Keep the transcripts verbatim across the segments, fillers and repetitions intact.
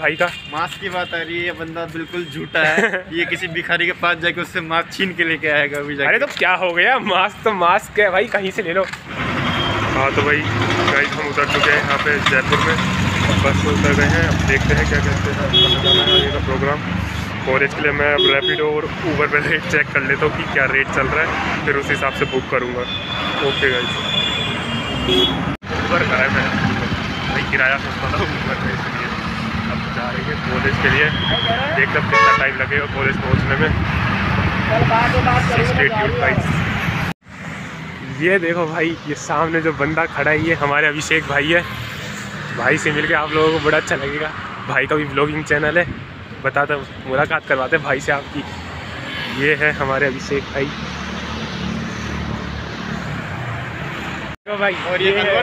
भाई का। मांस की बात आ रही है, ये बंदा बिल्कुल झूठा है। ये किसी भिखारी के पास जाके उससे मांस छीन के लेके आएगा अभी जाके। अरे तो क्या हो गया, मांस तो मांस क्या है भाई, कहीं से ले लो। हाँ तो भाई गाइस हम उतर चुके हैं यहाँ पे जयपुर में, बस से उतर गए हैं। अब देखते हैं क्या कहते हैं प्रोग्राम, और इसके लिए मैं अब रैपिडो और ऊबर पर रेट चेक कर लेता हूँ कि क्या रेट चल रहा है, फिर उस हिसाब से बुक करूँगा। ओके गाइस ऊबर का है, मैं भाई किराया सस्ता था ऊबर में, इसलिए अब जा रही है कॉलेज के लिए। देख लो कितना टाइम लगेगा कॉलेज पहुंचने में। ये देखो भाई, ये सामने जो बंदा खड़ा ही है हमारे अभिषेक भाई है। भाई से मिलके आप लोगों को बड़ा अच्छा लगेगा, भाई का भी ब्लॉगिंग चैनल है, बताता मुलाकात करवाते भाई से आपकी। ये है हमारे अभिषेक भाई। देखो भाई, और ये है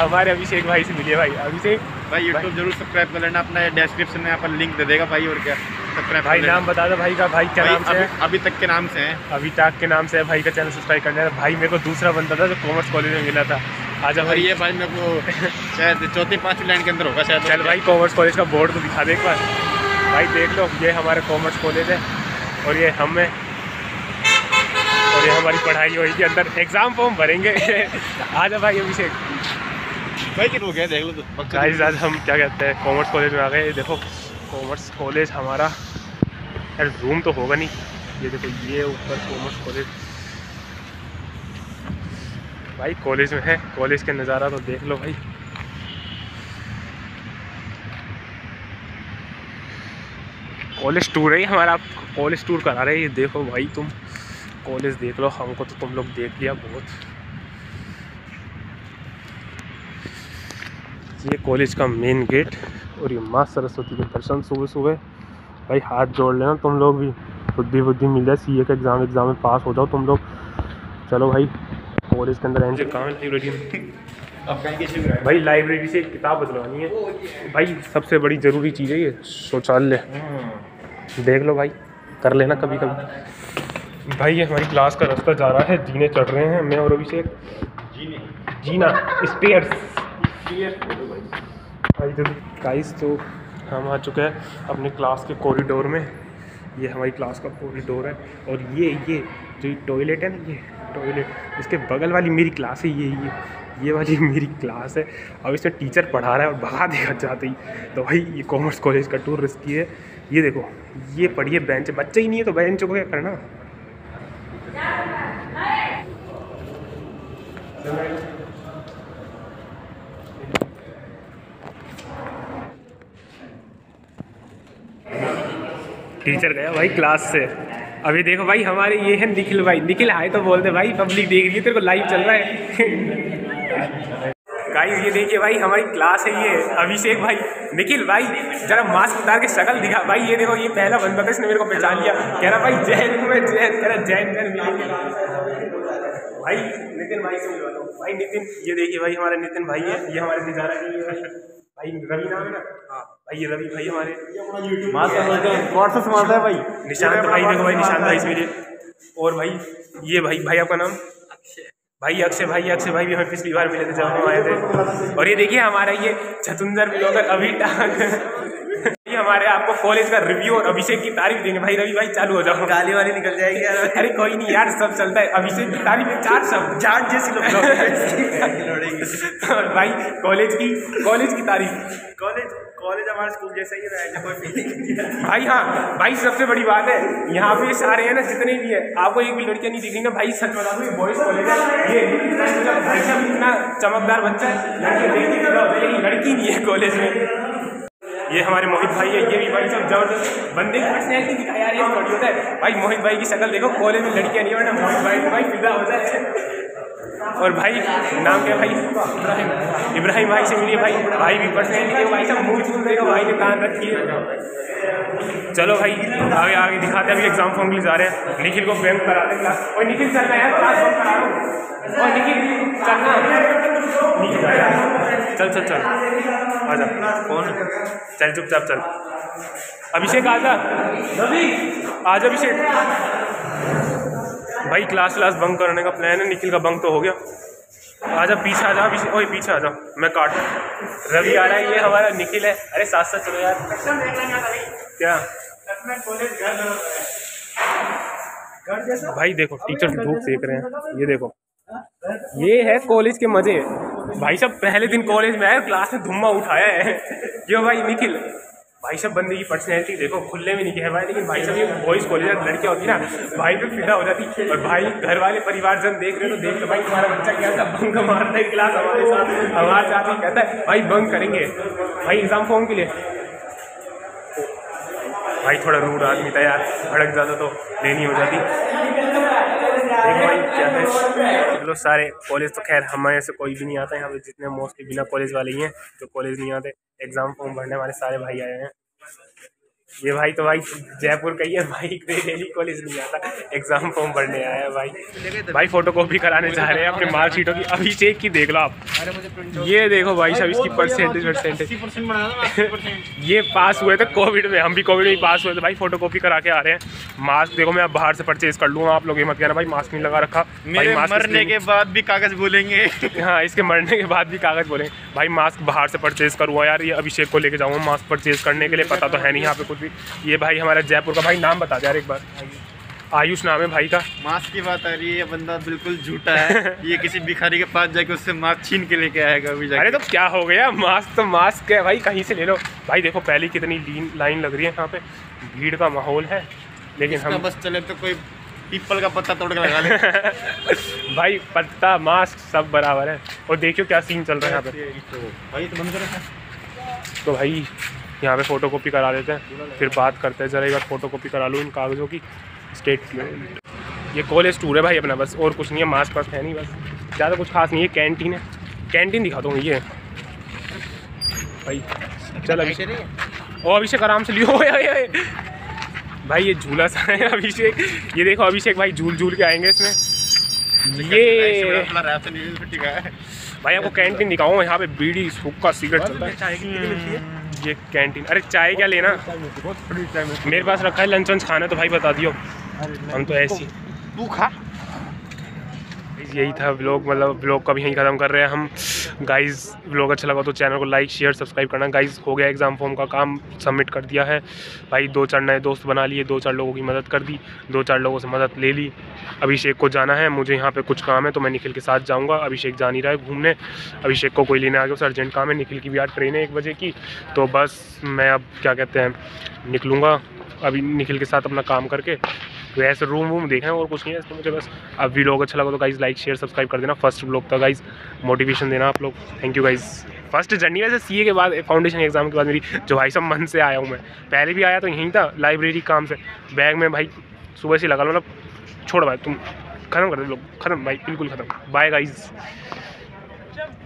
हमारे अभिषेक भाई से मिलिए भाई। अभिषेक भाई YouTube जरूर सब्सक्राइब कर लेना, अपना डिस्क्रिप्शन में अपन लिंक दे देगा भाई। और क्या सब्सक्राइब भाई, नाम बता दो भाई का, भाई क्या नाम से है? अभी तक के नाम से है, अभी तक के नाम से है भाई का चैनल, सब्सक्राइब कर लेना भाई। मेरे को दूसरा बंदा था जो कॉमर्स कॉलेज में मिला था, आज भाई ये भाई मेरे को शायद चौथी पाँचवीं लाइन के अंदर होगा शायद। चल भाई कॉमर्स कॉलेज का बोर्ड तो दिखा दे एक बार भाई, देख लो ये हमारा कॉमर्स कॉलेज है और ये हम है और ये हमारी पढ़ाई होगी अंदर। एग्ज़ाम फॉर्म भरेंगे आज भाई अभिषेक भाई कितने हो गया देख लो तो पक्का। गाइस आज हम क्या कहते हैं कॉमर्स कॉलेज में आ गए। देखो कॉमर्स कॉलेज हमारा, यार रूम तो होगा नहीं, ये देखो ये ऊपर कॉमर्स कॉलेज भाई कॉलेज में है। कॉलेज के नज़ारा तो देख लो भाई, कॉलेज टूर है हमारा, आप कॉलेज टूर करा रहे हैं। ये देखो भाई तुम कॉलेज देख लो, हमको तो तुम लोग देख लिया बहुत। ये कॉलेज का मेन गेट, और ये माँ सरस्वती के दर्शन सुबह सुबह। भाई हाथ जोड़ लेना तुम लोग भी, बुद्धि बुद्धि मिल जाए, सीए का एग्ज़ाम एग्ज़ाम में पास हो जाओ तुम लोग। चलो भाई कॉलेज के अंदर आएंगे, कहाँ लाइब्रेरी में भाई, लाइब्रेरी से किताब बदलवानी है भाई, सबसे बड़ी ज़रूरी चीज़ है ये शौचालय। देख लो भाई, कर लेना कभी कभी। भाई ये हमारी क्लास का रास्ता जा रहा है, जीने चढ़ रहे हैं मैं और अभिषेक। जीने जीना स्पेयर्स भाई। तो गाइस तो हम आ चुके हैं अपने क्लास के कॉरिडोर में, ये हमारी क्लास का कॉरिडोर है। और ये ये जो टॉयलेट है ना, ये टॉयलेट, इसके बगल वाली मेरी क्लास है, ये ये ये वाली मेरी क्लास है। अब इसमें टीचर पढ़ा रहा है और भगा देगा चाहते ही। तो भाई ये कॉमर्स कॉलेज का टूर रिस्की है। ये देखो ये पढ़िए बेंच, बच्चे ही नहीं है तो बेंचों को क्या करना। टीचर गया भाई क्लास से। अभी देखो भाई हमारे ये है निखिल भाई। निखिल हाय तो बोल दे भाई, पब्लिक देख रही है तेरे को, लाइव चल रहा है। गाइस ये देखिए भाई हमारी क्लास है, ये अभिषेक भाई। निखिल भाई जरा मास्क उतार के शक्ल दिखा भाई। ये देखो ये पहला बंदा था, इसने मेरे को पहचान लिया, कह रहा भाई जैन में जैन, कह रहा जैन जैन भाई। नितिन भाई से मिलवा दो भाई। नितिन ये देखिए भाई हमारा नितिन भाई है, ये हमारे नजारा भाई। रवि नाम है ना, हाँ भाई ये रवि भाई हमारे व्हाट्सएप मारता है भाई। निशांत भाई देखो भाई, निशांत भाई से मिले। और भाई ये भाई भाई आपका नाम अक्षय भाई। अक्षय भाई, अक्षय भाई भी हमें पिछली बार मिले थे जब हम आए थे। और ये देखिए हमारा ये छतुंदर ब्लॉगर अभी ये हमारे आपको कॉलेज का रिव्यू और अभिषेक की तारीफ देंगे भाई। रवि भाई चालू हो जाओ, गाली वाली निकल जाएगी। अरे कोई नहीं यार, सब चलता है। अभिषेक की तारीफ में चार शब्द, चार जैसे लोग। और भाई कॉलेज की कॉलेज की तारीफ, कॉलेज कॉलेज हमारे स्कूल जैसा ही रहा है कोई फीलिंग भाई। हाँ भाई सबसे बड़ी बात है, यहाँ पे सारे हैं ना जितने भी है, आपको एक भी लड़कियाँ नहीं दिख रही ना भाई। सच बता दो ये बॉयज कॉलेज है, ये भाई साहब इतना चमकदार बच्चा है, लड़की नहीं है कॉलेज में। ये हमारे मोहित भाई है, ये भी भाई सब जबरदस्त बंदे की पर्सनैलिटी दिखाया यार, ये थोड़ी होता है भाई। मोहित भाई की शक्ल देखो, कॉलेज में लड़कियाँ नहीं, वरना मोहित भाई तो भाई फिदा हो जाए। और भाई नाम क्या भाई, इब्राहिम, इब्राहिम भाई से मिलिए भाई। भाई भी पर्सनैलिटी है भाई, सब मुँह छूट देगा भाई, ने कान रखी है। चलो भाई आगे आगे दिखाते हैं, अभी एग्जाम फॉर्म के लिए जा रहे हैं। निखिल को बैंक करा देगा, और निखिल चलना यार क्लास फॉर्म करा दो, और निखिल चलना, चल चल चल आजा, कौन चल चुपचाप चल। अभिषेक आजा, आज अभिषेक भाई क्लास क्लास बंक करने का प्लान है। निखिल का बंक तो हो गया, आजा पीछे आजा पीछे ओए पीछे आजा मैं काट रवि आ रहा है ये हमारा निखिल है। अरे साथ साथ चलो यार क्या भाई देखो टीचर धूप सेक रहे हैं ये देखो ये है कॉलेज के मजे भाई साहब। पहले दिन कॉलेज में आए क्लास में धुम्मा उठाया है क्यों भाई निखिल भाई साहब बंदे की पर्सनैलिटी देखो खुले में नहीं कह भाई लेकिन भाई साहब ये बॉयज़ कॉलेज में लड़कियाँ होती ना भाई पे फिदा हो जाती और भाई घर वाले परिवारजन देख रहे हो तो देख लो भाई तुम्हारा बच्चा क्या था बंक मारता है क्लास हमारे साथ हमारे साथ ही कहता है भाई बंक करेंगे भाई एग्ज़ाम फॉर्म के लिए। भाई थोड़ा रूड आदमी था यार भड़क जाता तो देनी हो जाती भाई क्या है। चलो सारे कॉलेज तो खैर हमारे से कोई भी नहीं आता यहाँ पे जितने मोस्टली बिना कॉलेज वाले ही हैं जो कॉलेज नहीं आते एग्ज़ाम फॉर्म भरने वाले सारे भाई आए हैं। ये भाई तो भाई जयपुर का ही है भाई डेली कॉलेज नहीं आता एग्ज़ाम फॉर्म भरने आया है भाई। भाई फोटो कॉपी कराने जा रहे हैं अपने मार्कशीटों की। अभिषेक की देख लो आप ये देखो भाई साहब इसकी परसेंटेज परसेंटेज ये पास हुए थे कोविड में हम भी कोविड में पास हुए थे भाई फोटो कॉपी करा के आ रहे हैं। मास्क देखो मैं आप बाहर से परचेज कर लूँगा आप लोग ये मत कहना भाई मास्क नहीं लगा रखा मेरे मरने के बाद भी कागज़ बोलेंगे। हाँ इसके मरने के बाद भी कागज़ बोलेंगे भाई मास्क बाहर से परचेज़ करूँगा यार ये अभिषेक को लेके जाऊँगा मास्क परचेज करने के लिए पता तो है नहीं यहाँ पे कुछ। ये भाई हमारा जयपुर का भाई नाम बता दे यार एक बार आयुष नाम है भाई का। मास्क की बात आ रही है ये बंदा बिल्कुल झूठा है ये किसी भिखारी के पास जाके उससे मास्क छीन के लेके आएगा अभी जाके। अरे तो क्या हो गया मास्क तो मास्क है भाई कहीं से ले लो। भाई देखो पहले कितनी लाइन लग रही है यहाँ पे भीड़ का माहौल है लेकिन हम बस चले तो कोई पीपल का पत्ता तोड़ के लगा ले। भाई पत्ता मास्क सब बराबर है और देखियो क्या सीन चल रहा है यहाँ पे। तो भाई यहाँ पे फ़ोटो कॉपी करा देते हैं फिर बात करते हैं जरा एक बार फ़ोटो कॉपी करा लूँ इन कागज़ों की स्टेट की। ये कॉलेज टूर है भाई अपना बस और कुछ नहीं है मास्क वास्क है नहीं बस ज़्यादा कुछ खास नहीं है। कैंटीन है कैंटीन दिखा दूँ ये भाई चल अभिषेक ओ अभिषेक आराम से लियो भाई ये झूला सा है अभिषेक ये देखो अभिषेक भाई झूल झूल के आएंगे इसमें ये भाई आपको कैंटीन दिखाऊँ यहाँ पे बीड़ी हुक्का सिगरेट चलता है ये कैंटीन। अरे चाय क्या लेना मेरे पास रखा है लंच वंच खाना तो भाई बता दियो हम तो ऐसी तू खा। यही था व्लॉग मतलब व्लॉग का भी यहीं ख़त्म कर रहे हैं हम गाइज़। व्लॉग अच्छा लगा तो चैनल को लाइक शेयर सब्सक्राइब करना गाइज़। हो गया एग्ज़ाम फॉर्म का काम सबमिट कर दिया है भाई दो चार नए दोस्त बना लिए दो चार लोगों की मदद कर दी दो चार लोगों से मदद ले ली। अभिषेक को जाना है मुझे यहाँ पे कुछ काम है तो मैं निखिल के साथ जाऊँगा। अभिषेक जा नहीं रहा है घूमने अभिषेक को कोई लेने आ गया उसे अर्जेंट काम है। निखिल की भी आज ट्रेन है एक बजे की तो बस मैं अब क्या कहते हैं निकलूँगा अभी निखिल के साथ अपना काम करके। वैसे रूम वूम देखना है और कुछ नहीं है इसमें मुझे बस। अब व्लॉग अच्छा लगा तो गाइज़ लाइक शेयर सब्सक्राइब कर देना। फर्स्ट व्लॉग था गाइज़ मोटिवेशन देना आप लोग thank you guys. First journey वैसे सीए के बाद फाउंडेशन एग्जाम के बाद मेरी जो भाई सब मन से आया हूँ मैं पहले भी आया तो यहीं था लाइब्रेरी काम से बैग में भाई सुबह से लगा लो मतलब छोड़ भाई तुम खत्म कर दो लोग खत्म भाई बिल्कुल खत्म बाय गाइज़।